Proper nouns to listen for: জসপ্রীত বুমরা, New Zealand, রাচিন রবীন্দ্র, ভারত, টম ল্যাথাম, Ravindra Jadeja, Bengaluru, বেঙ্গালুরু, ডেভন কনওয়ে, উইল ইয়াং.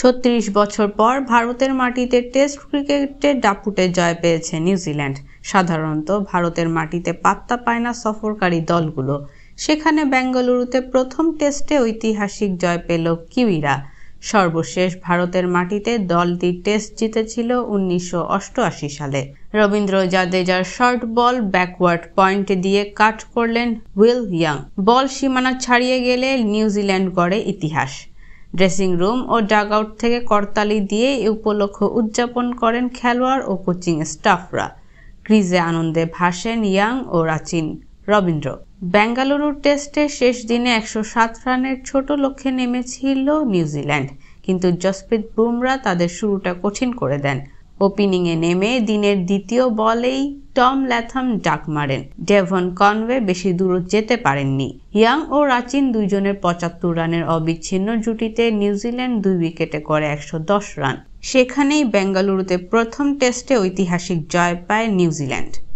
৩৬ বছর পর ভারতের মাটিতে টেস্ট ক্রিকেটে দাপুটে জয় পেয়েছে নিউজিল্যান্ড। সাধারণত ভারতের মাটিতে পাত্তা পায় না সফরকারী দলগুলো। সেখানে বেঙ্গালুরুতে প্রথম টেস্টে ঐতিহাসিক জয় পেল কিউইরা। সর্বশেষ ভারতের মাটিতে দলটি টেস্ট জিতেছিল ১৯৮৮ সালে। রবীন্দ্র জাদেজার শর্ট বল ব্যাকওয়ার্ড পয়েন্ট দিয়ে কাট করলেন উইল ইয়াং। বল সীমানা ছাড়িয়ে গেলে নিউজিল্যান্ড গড়ে ইতিহাস। ড্রেসিং রুম ও ডাগআউট থেকে করতালি দিয়ে এ উপলক্ষ উদযাপন করেন খেলোয়াড় ও কোচিং স্টাফরা। ক্রিজে আনন্দে ভাসেন ইয়াং ও রাচিন রবীন্দ্র। বেঙ্গালুরু টেস্টে শেষ দিনে ১০৭ রানের ছোট লক্ষ্যে নেমেছিল নিউজিল্যান্ড, কিন্তু জসপ্রীত বুমরা তাদের শুরুটা কঠিন করে দেন। ওপেনিংয়ে নেমে দিনের দ্বিতীয় বলেই টম ল্যাথাম ডাক মারেন। ডেভন কনওয়ে বেশি দূর যেতে পারেননি। ইয়াং ও রাচিন দুইজনের ৭৫ রানের অবিচ্ছিন্ন জুটিতে নিউজিল্যান্ড ২ উইকেটে করে ১১০ রান। সেখানেই বেঙ্গালুরুতে প্রথম টেস্টে ঐতিহাসিক জয় পায় নিউজিল্যান্ড।